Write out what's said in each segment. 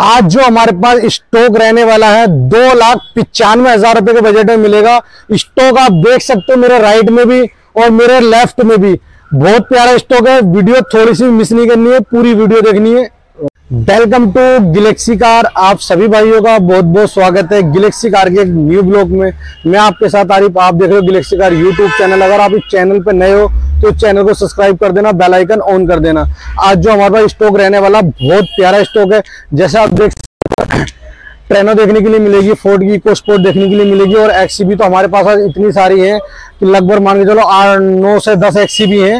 आज जो हमारे पास स्टॉक रहने वाला है 2,95,000 रुपए के बजट में मिलेगा। स्टॉक आप देख सकते हो मेरे राइट में भी और मेरे लेफ्ट में भी, बहुत प्यारा स्टॉक है। वीडियो थोड़ी सी मिस नहीं करनी है, पूरी वीडियो देखनी है। वेलकम टू गैलेक्सी कार, आप सभी भाइयों का बहुत बहुत स्वागत है गैलेक्सी कार के एक न्यू ब्लॉग में। मैं आपके साथ आरिफ, आप देख रहे हो गैलेक्सी कार यूट्यूब चैनल। अगर आप इस चैनल पर नए हो तो चैनल को सब्सक्राइब कर देना, बेल आइकन ऑन कर देना। आज जो हमारे पास स्टॉक रहने वाला बहुत प्यारा स्टॉक है, जैसे आप देख सकते हो ट्रेनो देखने के लिए मिलेगी, फोर्ड की इकोस्पोर्ट देखने के लिए मिलेगी और XCV तो हमारे पास इतनी सारी है कि लगभग मान के चलो 9 से 10 XCV है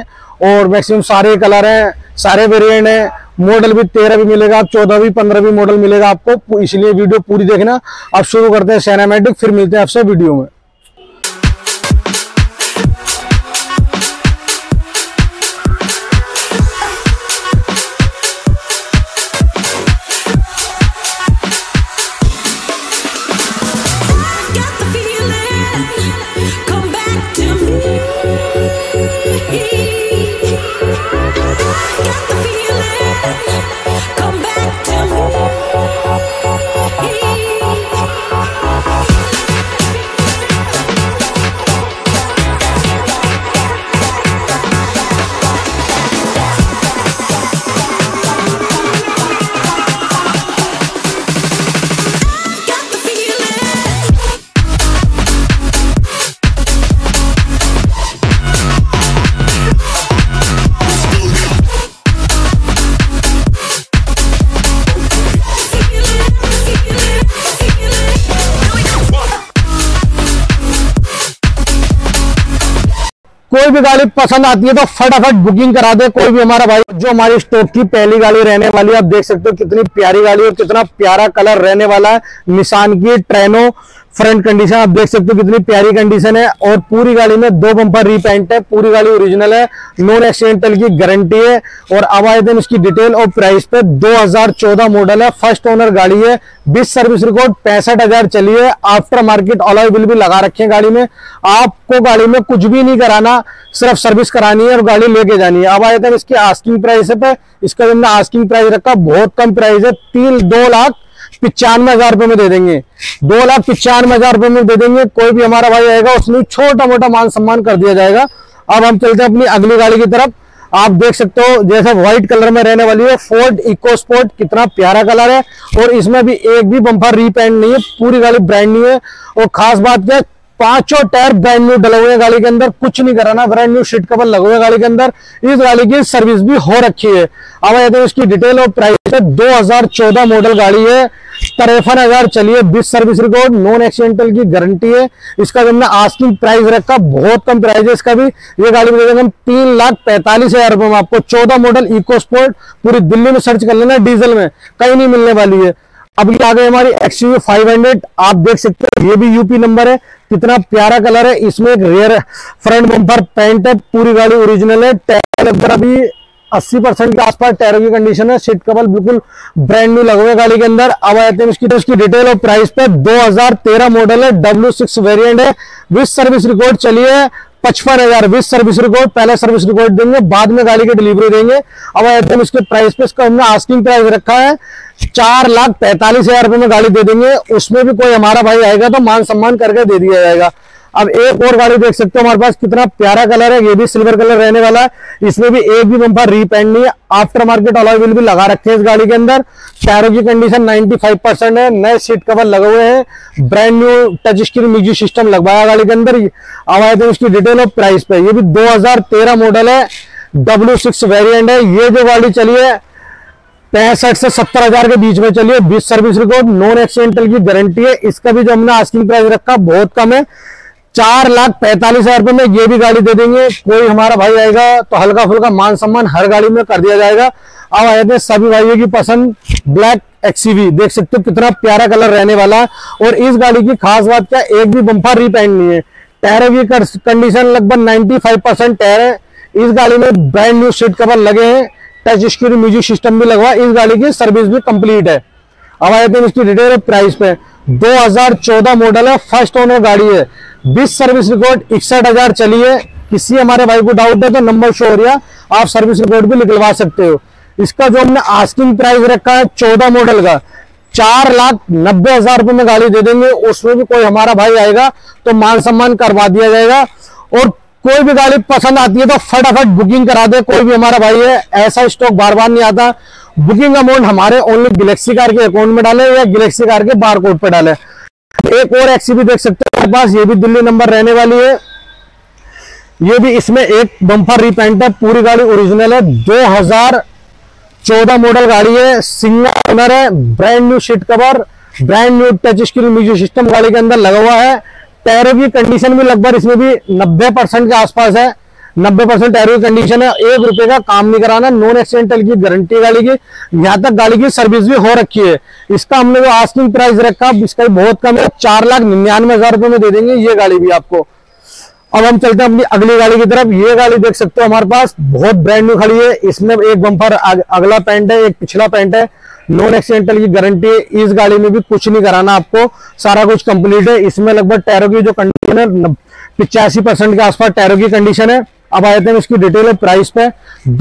और मैक्सिमम सारे कलर हैं, सारे वेरिएंट हैं। मॉडल भी 13 भी मिलेगा, 14 भी, 15 भी मॉडल मिलेगा आपको, इसलिए वीडियो पूरी देखना। अब शुरू करते हैं सिनेमैटिक, फिर मिलते हैं आपसे वीडियो में। कोई भी गाड़ी पसंद आती है तो फटाफट बुकिंग करा दे कोई भी हमारा भाई। जो हमारी स्टॉक की पहली गाड़ी रहने वाली है, आप देख सकते हो कितनी प्यारी गाड़ी और कितना प्यारा कलर रहने वाला है। निसान की ट्रेनो, फ्रंट कंडीशन आप देख सकते हो कितनी प्यारी कंडीशन है और पूरी गाड़ी में 2 बम्पर रीपेंट है, पूरी गाड़ी ओरिजिनल है, नॉन एक्सीडेंटल की गारंटी है। और अब आए दिन उसकी डिटेल और प्राइस पे। 2014 मॉडल है, फर्स्ट ओनर गाड़ी है, 20 सर्विस रिकॉर्ड, 65,000 चली है। आफ्टर मार्केट अलॉय व्हील भी लगा रखे हैं गाड़ी में। आपको गाड़ी में कुछ भी नहीं कराना, सिर्फ सर्विस करानी है और गाड़ी लेके जानी है। अब आए दिन इसकी आस्किंग प्राइस पे, इसका हमने आस्किंग प्राइस रखा, बहुत कम प्राइस है, 2,95,000 रुपए में दे देंगे। 2,95,000 रुपए में दे देंगे। कोई भी हमारा भाई आएगा उसमें छोटा मोटा मान सम्मान कर दिया जाएगा। अब हम चलते हैं अपनी अगली गाड़ी की तरफ। आप देख सकते हो जैसे व्हाइट कलर में रहने वाली है फोर्ड इकोस्पोर्ट, कितना प्यारा कलर है और इसमें भी एक भी बम्पर रीपेंट नहीं है, पूरी गाड़ी ब्रांड न्यू है। और खास बात क्या, 5 टायर ब्रांड न्यू डले हुए हैं गाड़ी के अंदर, कुछ नहीं कराना, ब्रांड न्यू शीट कवर लगे हुए गाड़ी के अंदर। इस गाड़ी की सर्विस भी हो रखी है। अब आते हैं इसकी डिटेल और प्राइस है। 2014 मॉडल गाड़ी है, 53,000 चली है, 20 सर्विस रिकॉर्ड, नॉन एक्सीडेंटल की गारंटी है। इसका हमने आस्किंग प्राइस रखा, बहुत कम प्राइस है इसका भी। ये गाड़ी में हम 3,45,000 रुपए में आपको 14 मॉडल इकोस्पोर्ट, पूरी दिल्ली में सर्च कर लेना, डीजल में कहीं नहीं मिलने वाली है। अब ये आ गई हमारी XCV 500। आप देख सकते हो ये भी यूपी नंबर है, कितना प्यारा कलर है। इसमें एक रेयर फ्रंट बम्पर पेंट है, पूरी गाड़ी ओरिजिनल है। टायर अंदर अभी 80% के आसपास टायरों की कंडीशन है, सीट कवर बिल्कुल ब्रांड न्यू लगे हुए गाड़ी के अंदर। अब आते हैं इसकी डिटेल और प्राइस पे। 2013 मॉडल है, W6 वेरियंट है, 20 सर्विस रिकॉर्ड चली है, 55,000, 20 सर्विस रिकॉर्ड, पहले सर्विस रिकॉर्ड देंगे, बाद में गाड़ी की डिलीवरी देंगे। अब आते हैं इसके प्राइस पे। इसका हमने आस्किंग प्राइस रखा है, 4,45,000 रुपए में गाड़ी दे देंगे। उसमें भी कोई हमारा भाई आएगा तो मान सम्मान करके दे दिया जाएगा। अब एक और गाड़ी देख सकते हो हमारे पास, कितना प्यारा कलर है, ये भी सिल्वर कलर रहने वाला है। इसमें भी एक भी बम्पर रीपेंट नहीं है, आफ्टर मार्केट अलॉय व्हील भी लगा रखे हैं इस गाड़ी के अंदर। टायरों की कंडीशन 95% है, नए सीट कवर लगे हुए हैं, brand new touch screen music system लगवाया गाड़ी के अंदर। अब आए थे उसकी डिटेल और प्राइस पे। ये भी 2013 मॉडल है, W6 वेरियंट है। ये जो गाड़ी चली है 65,000 से 70,000 के बीच में चली है, 20 सर्विस रिकॉर्ड, नॉन एक्सीडेंटल की गारंटी है। इसका भी जो हमने आस्किंग प्राइस रखा बहुत कम है, 4,45,000 रुपए में ये भी गाड़ी दे देंगे। कोई हमारा भाई आएगा तो हल्का फुल्का मान सम्मान हर गाड़ी में कर दिया जाएगा। अब आए थे सभी भाइयों की पसंद ब्लैक XCV। देख सकते हो कितना प्यारा कलर रहने वाला है और इस गाड़ी की खास बात क्या, एक भी बम्पर रीपेंट नहीं है। टायरों की कंडीशन लगभग 95% टायर है। इस गाड़ी में ब्रांड न्यू सीट कवर लगे हैं, टच स्क्रीन म्यूजिक सिस्टम भी लगवा। इस गाड़ी की सर्विस भी कंप्लीट है। अब आए थे इसकी डिटेल प्राइस पे। 2014 मॉडल है, फर्स्ट ओनर गाड़ी है, 20 सर्विस रिकॉर्ड, 61,000 चली है। किसी हमारे भाई को डाउट है तो नंबर शो हो रहा है, आप सर्विस रिकॉर्ड भी निकलवा सकते हो। इसका जो हमने आस्किंग प्राइस रखा है 14 मॉडल का, 4,90,000 रुपए में गाड़ी दे देंगे। उसमें भी कोई हमारा भाई आएगा तो मान सम्मान करवा दिया जाएगा। और कोई भी गाड़ी पसंद आती है तो फटाफट बुकिंग करा दे, कोई भी हमारा भाई है, ऐसा स्टॉक बार बार नहीं आता। बुकिंग अमाउंट हमारे ओनली गैलेक्सी कार के अकाउंट में डाले या गैलेक्सी कार के बारकोड पे डाले। एक और XCV देख सकते हैं हमारे पास, ये भी दिल्ली नंबर रहने वाली है। ये भी इसमें एक बम्पर रिपेंट है, पूरी गाड़ी ओरिजिनल है, 2014 मॉडल गाड़ी है, सिंगल ओनर है, brand new seat cover, brand new touch screen music system गाड़ी के अंदर लगा हुआ है। टायरों की कंडीशन भी लगभग इसमें भी 90% के आसपास है, 90% टायरों की कंडीशन है। ₹1 का काम नहीं कराना, नॉन एक्सीडेंटल की गारंटी गाड़ी की, यहाँ तक गाड़ी की सर्विस भी हो रखी है। इसका हमने जो आस्किंग प्राइस रखा इसका भी बहुत कम है, 4,99,000 रुपए में दे देंगे ये गाड़ी भी आपको। अब हम चलते हैं अपनी अगली गाड़ी की तरफ। ये गाड़ी देख सकते हो हमारे पास बहुत ब्रांड न्यू खड़ी है, इसमें एक बम्पर अगला पेंट है, एक पिछला पेंट है, नॉन एक्सीडेंटल की गारंटी है। इस गाड़ी में भी कुछ नहीं कराना आपको, सारा कुछ कंप्लीट है। इसमें लगभग टायरों की जो कंडीशन है 85% के आसपास टायरों की कंडीशन है। अब आते हैं उसकी डिटेल और प्राइस पे।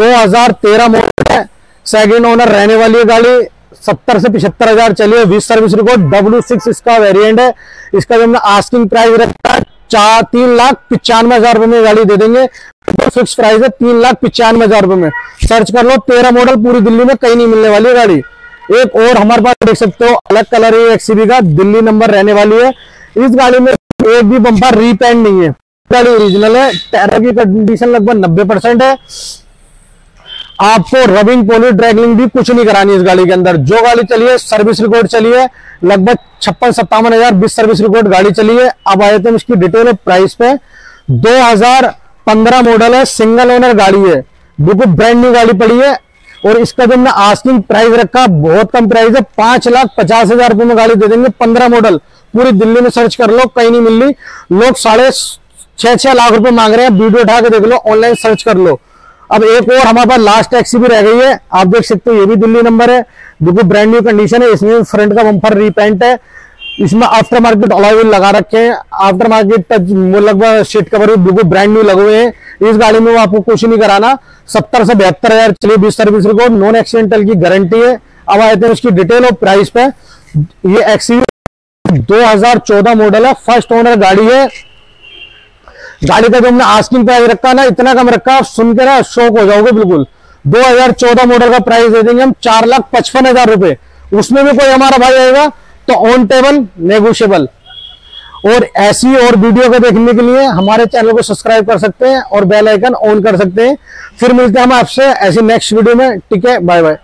2013 मॉडल है, सेकेंड ओनर रहने वाली है गाड़ी, 70 से 75,000 चलिए, 20 सर्विस रिकॉर्ड, W6 इसका वेरिएंट है। इसका जो हमने आस्किंग प्राइस रखा है 3,95,000 रुपए में गाड़ी दे देंगे, फिक्स प्राइस है 3,95,000 रुपए में। सर्च कर लो, 13 मॉडल, पूरी दिल्ली में कहीं नहीं मिलने वाली है गाड़ी। एक और हमारे पास देख सकते हो अलग कलर है XCV का, दिल्ली नंबर रहने वाली है। इस गाड़ी में एक भी बम्पर रिपेंट नहीं है, गाड़ी ओरिजिनल है, टायर की कंडीशन लगभग 90% है। आपको रबिंग पॉलिश ड्रैगलिंग भी कुछ नहीं करानी इस गाड़ी के अंदर। जो गाड़ी चली है सर्विस रिकॉर्ड चली है लगभग 56-57,000, 20 सर्विस रिकॉर्ड गाड़ी चली है। अब आए थे इसकी डिटेल और प्राइस पे। 2015 मॉडल है, सिंगल ओनर गाड़ी है, बिल्कुल ब्रांड न्यू गाड़ी पड़ी है। और इसका जो हमने आस्किंग प्राइस रखा बहुत कम प्राइस है, 5,50,000 रुपए में गाड़ी दे देंगे। 15 मॉडल, पूरी दिल्ली में सर्च कर लो, कहीं नहीं मिल रही। लोग 6.5 लाख रुपए मांग रहे हैं, वीडियो उठा के देख लो, ऑनलाइन सर्च कर लो। अब एक और हमारे पास लास्ट XCV रह गई है, आप देख सकते हो ये भी दिल्ली नंबर है, बिल्कुल ब्रांड न्यू कंडीशन है। इसमें फ्रंट का बम्पर रीपेंट है, इसमें आफ्टर मार्केट अलॉय व्हील लगा रखे हैं, आफ्टर मार्केट टच लगभग सीट कवर भी बिल्कुल ब्रांड न्यू लगे हुए हैं। इस गाड़ी में आपको कुछ नहीं कराना, 70 से 72,000 चलिए, 20 सर्विस रिकॉर्ड, नॉन एक्सीडेंटल की गारंटी है। अब आए थे उसकी डिटेल और प्राइस पे। ये XCV 2014 मॉडल है, फर्स्ट ओनर गाड़ी है। गाड़ी का जो हमने आस्किंग प्राइस रखा ना इतना कम रखा, सुन के ना शौक हो जाओगे बिल्कुल। 2014 मॉडल का प्राइस दे देंगे हम 4,55,000 रुपए। उसमें भी कोई हमारा भाई आएगा तो ऑन टेबल नेगोशिएबल। और ऐसी और वीडियो को देखने के लिए हमारे चैनल को सब्सक्राइब कर सकते हैं और बेल आइकन ऑन कर सकते हैं। फिर मिलते हैं हम आपसे ऐसी नेक्स्ट वीडियो में। ठीक है, बाय बाय।